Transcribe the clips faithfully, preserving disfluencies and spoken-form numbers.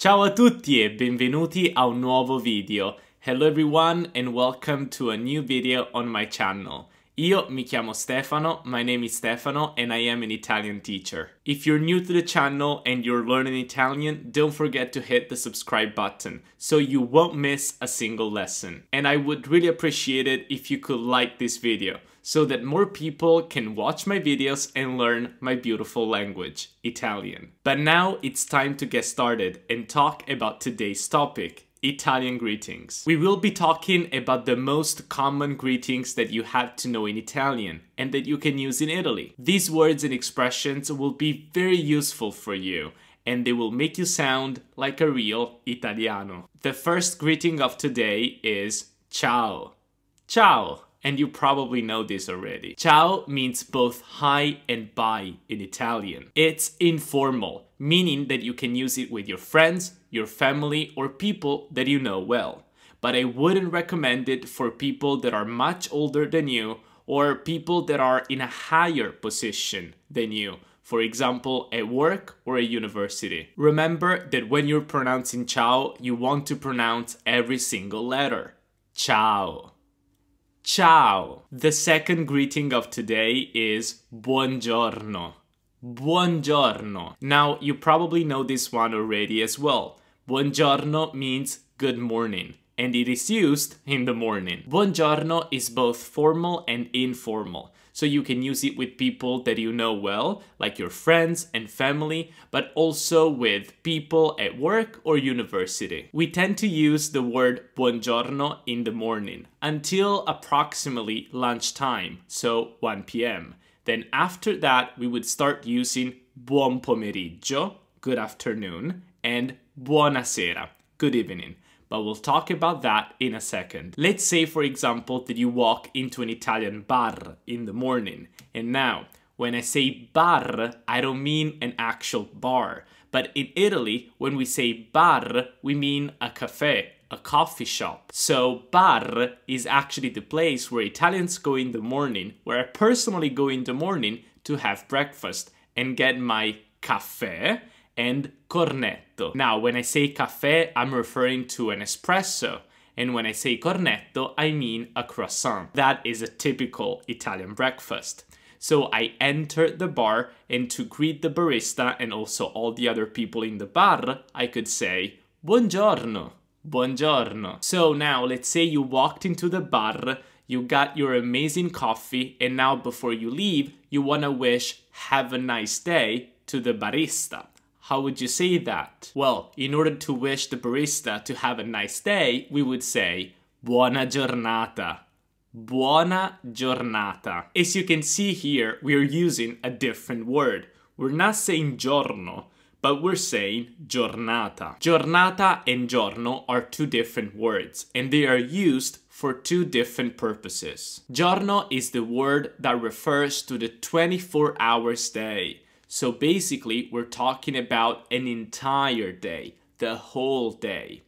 Ciao a tutti e benvenuti a un nuovo video. Hello everyone and welcome to a new video on my channel. Io mi chiamo Stefano, my name is Stefano and I am an Italian teacher. If you're new to the channel and you're learning Italian, don't forget to hit the subscribe button so you won't miss a single lesson. And I would really appreciate it if you could like this video so that more people can watch my videos and learn my beautiful language, Italian. But now it's time to get started and talk about today's topic, Italian greetings. We will be talking about the most common greetings that you have to know in Italian and that you can use in Italy. These words and expressions will be very useful for you and they will make you sound like a real Italiano. The first greeting of today is ciao. Ciao. And you probably know this already. Ciao means both hi and bye in Italian. It's informal, meaning that you can use it with your friends, your family, or people that you know well. But I wouldn't recommend it for people that are much older than you or people that are in a higher position than you. For example, at work or at university. Remember that when you're pronouncing ciao, you want to pronounce every single letter. Ciao. Ciao. The second greeting of today is buongiorno. Buongiorno. Now, you probably know this one already as well. Buongiorno means good morning, and it is used in the morning. Buongiorno is both formal and informal, so you can use it with people that you know well, like your friends and family, but also with people at work or university. We tend to use the word buongiorno in the morning until approximately lunchtime, so one p m Then after that, we would start using buon pomeriggio, good afternoon, and buonasera, good evening. But we'll talk about that in a second. Let's say, for example, that you walk into an Italian bar in the morning. And now, when I say bar, I don't mean an actual bar. But in Italy, when we say bar, we mean a cafe, a coffee shop. So bar is actually the place where Italians go in the morning, where I personally go in the morning to have breakfast and get my caffè and cornetto. Now, when I say caffè, I'm referring to an espresso. And when I say cornetto, I mean a croissant. That is a typical Italian breakfast. So I entered the bar, and to greet the barista and also all the other people in the bar, I could say, buongiorno. Buongiorno. So now, let's say you walked into the bar, you got your amazing coffee, and now before you leave, you want to wish have a nice day to the barista. How would you say that? Well, in order to wish the barista to have a nice day, we would say buona giornata. Buona giornata. As you can see here, we're using a different word. We're not saying giorno, but we're saying giornata. Giornata and giorno are two different words, and they are used for two different purposes. Giorno is the word that refers to the twenty-four hours day. So basically, we're talking about an entire day, the whole day.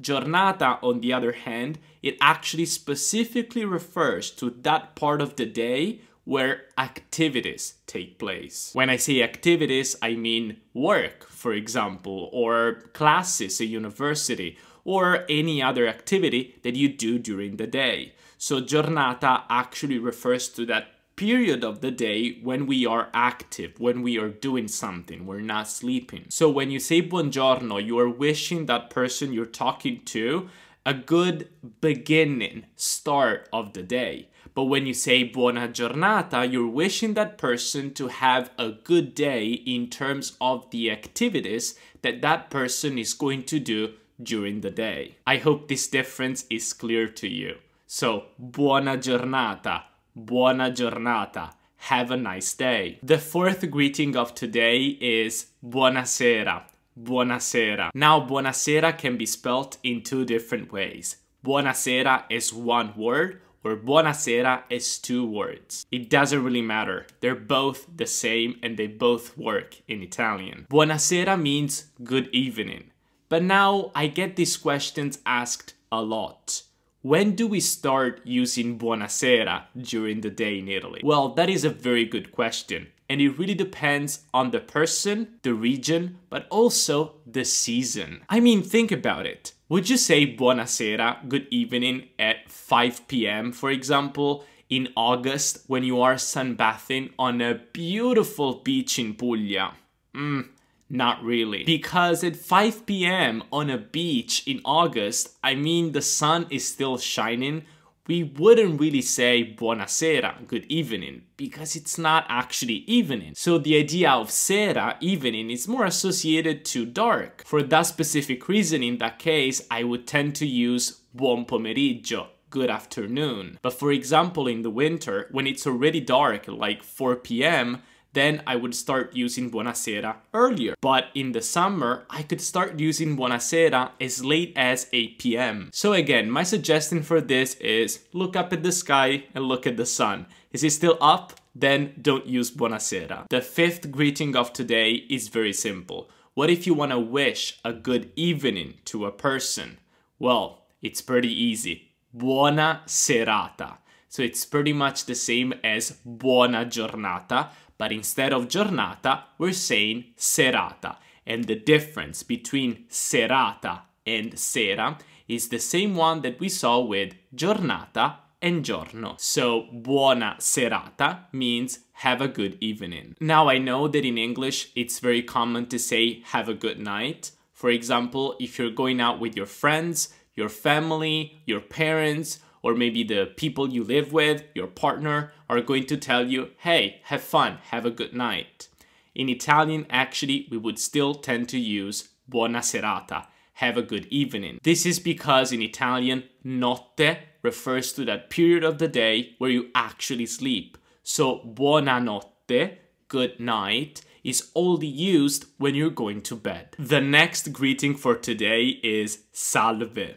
Giornata, on the other hand, it actually specifically refers to that part of the day where activities take place. When I say activities, I mean work, for example, or classes at university, or any other activity that you do during the day. So giornata actually refers to that period of the day when we are active, when we are doing something, we're not sleeping. So when you say buongiorno, you are wishing that person you're talking to a good beginning, start of the day. But when you say buona giornata, you're wishing that person to have a good day in terms of the activities that that person is going to do during the day. I hope this difference is clear to you. So, buona giornata, buona giornata, have a nice day. The fourth greeting of today is buonasera, buonasera. Now, buonasera can be spelled in two different ways. Buonasera is one word, or buonasera is two words. It doesn't really matter. They're both the same and they both work in Italian. Buonasera means good evening. But now I get these questions asked a lot. When do we start using buonasera during the day in Italy? Well, that is a very good question. and it really depends on the person, the region, but also the season. I mean, think about it. Would you say buonasera, good evening, at five p m, for example, in August when you are sunbathing on a beautiful beach in Puglia? Mm, not really. Because at five p m on a beach in August, I mean, the sun is still shining. We wouldn't really say buonasera, good evening, because it's not actually evening. So the idea of sera, evening, is more associated to dark. For that specific reason, in that case, I would tend to use buon pomeriggio, good afternoon. But for example, in the winter, when it's already dark, like four p m, then I would start using buonasera earlier. But in the summer, I could start using buonasera as late as eight p m So again, my suggestion for this is look up at the sky and look at the sun. Is it still up? Then don't use buonasera. The fifth greeting of today is very simple. What if you want to wish a good evening to a person? Well, it's pretty easy. Buona serata. So it's pretty much the same as buona giornata, but instead of giornata, we're saying serata. And the difference between serata and sera is the same one that we saw with giornata and giorno. So buona serata means have a good evening. Now, I know that in English, it's very common to say have a good night. For example, if you're going out with your friends, your family, your parents, or maybe the people you live with, your partner, are going to tell you, hey, have fun, have a good night. In Italian, actually, we would still tend to use buona serata, have a good evening. This is because in Italian, notte refers to that period of the day where you actually sleep. So buona notte, good night, is only used when you're going to bed. The next greeting for today is salve.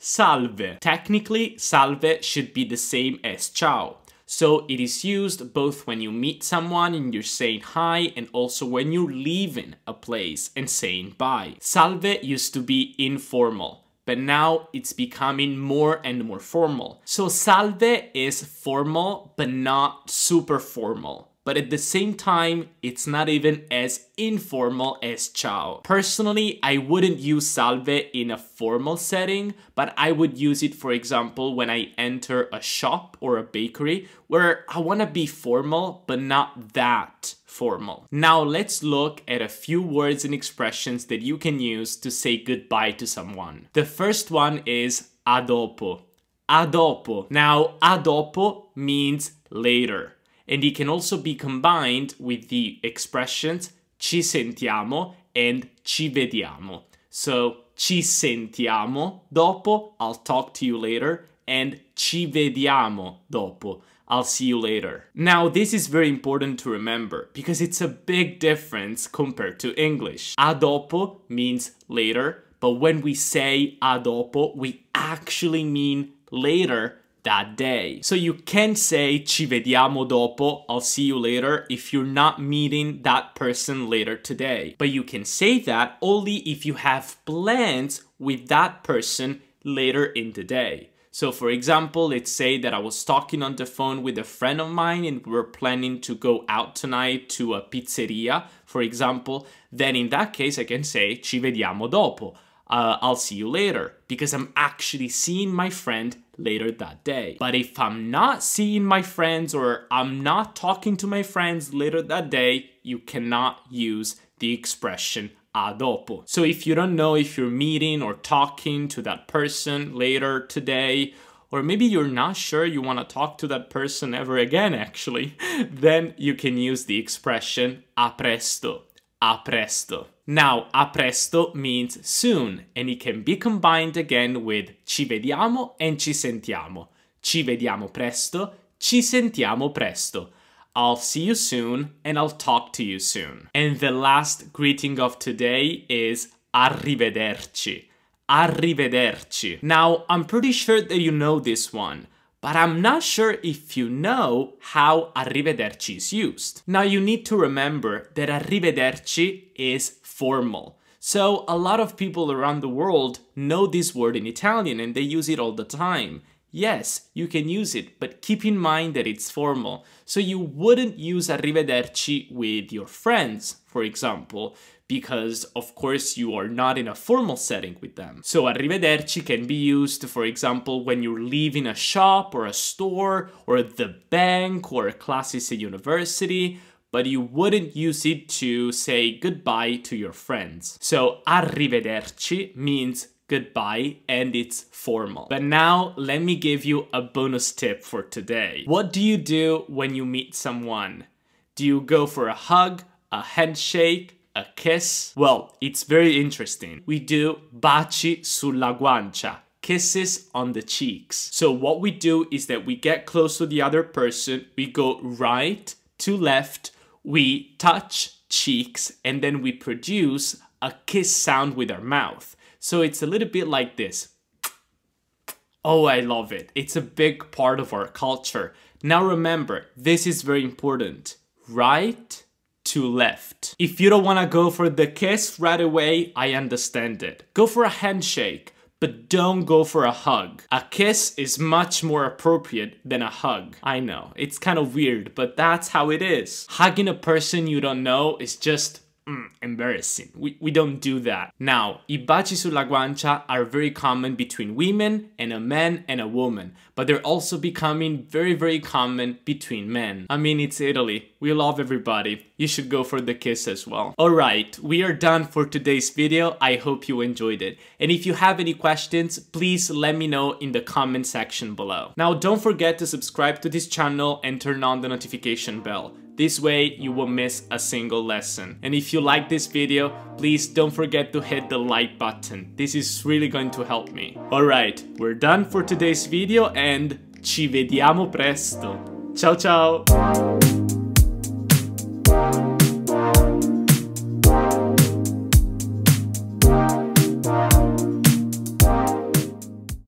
Salve. Technically, salve should be the same as ciao. So it is used both when you meet someone and you're saying hi, and also when you're leaving a place and saying bye. Salve used to be informal, but now it's becoming more and more formal. So salve is formal, but not super formal. But at the same time, it's not even as informal as ciao. Personally, I wouldn't use salve in a formal setting, but I would use it, for example, when I enter a shop or a bakery where I want to be formal, but not that formal. Now let's look at a few words and expressions that you can use to say goodbye to someone. The first one is a dopo. A dopo. Now, a dopo means later. And it can also be combined with the expressions ci sentiamo and ci vediamo. So ci sentiamo dopo, I'll talk to you later, and ci vediamo dopo, I'll see you later. Now, this is very important to remember because it's a big difference compared to English. A dopo means later, but when we say a dopo, we actually mean later that day. So you can say ci vediamo dopo, I'll see you later, if you're not meeting that person later today. But you can say that only if you have plans with that person later in the day. So for example, let's say that I was talking on the phone with a friend of mine and we were planning to go out tonight to a pizzeria, for example. Then in that case, I can say ci vediamo dopo. Uh, I'll see you later, because I'm actually seeing my friend later that day. But if I'm not seeing my friends or I'm not talking to my friends later that day, you cannot use the expression a dopo. So if you don't know if you're meeting or talking to that person later today, or maybe you're not sure you want to talk to that person ever again, actually, then you can use the expression a presto. A presto. Now, a presto means soon, and it can be combined again with ci vediamo and ci sentiamo. Ci vediamo presto, ci sentiamo presto. I'll see you soon, and I'll talk to you soon. And the last greeting of today is arrivederci. Arrivederci. Now, I'm pretty sure that you know this one, but I'm not sure if you know how arrivederci is used. Now, you need to remember that arrivederci is formal. So a lot of people around the world know this word in Italian and they use it all the time. Yes, you can use it, but keep in mind that it's formal. So you wouldn't use arrivederci with your friends, for example, because of course you are not in a formal setting with them. So arrivederci can be used, for example, when you're leaving a shop or a store or the bank or classes at university, but you wouldn't use it to say goodbye to your friends. So arrivederci means goodbye, and it's formal. But now let me give you a bonus tip for today. What do you do when you meet someone? Do you go for a hug, a handshake, a kiss? Well, it's very interesting. We do baci sulla guancia, kisses on the cheeks. So what we do is that we get close to the other person, we go right to left, we touch cheeks, and then we produce a kiss sound with our mouth. So it's a little bit like this. Oh, I love it. It's a big part of our culture. Now remember, this is very important. Right to left. If you don't want to go for the kiss right away, I understand it. Go for a handshake, but don't go for a hug. A kiss is much more appropriate than a hug. I know, it's kind of weird, but that's how it is. Hugging a person you don't know is just Mm, embarrassing. We, we don't do that. Now, I baci sulla guancia are very common between women and a man and a woman, but they're also becoming very, very common between men. I mean, it's Italy. We love everybody. You should go for the kiss as well. All right, we are done for today's video. I hope you enjoyed it. And if you have any questions, please let me know in the comment section below. Now, don't forget to subscribe to this channel and turn on the notification bell. This way you won't miss a single lesson. And if you like this video, please don't forget to hit the like button. This is really going to help me. Alright, we're done for today's video and ci vediamo presto. Ciao ciao!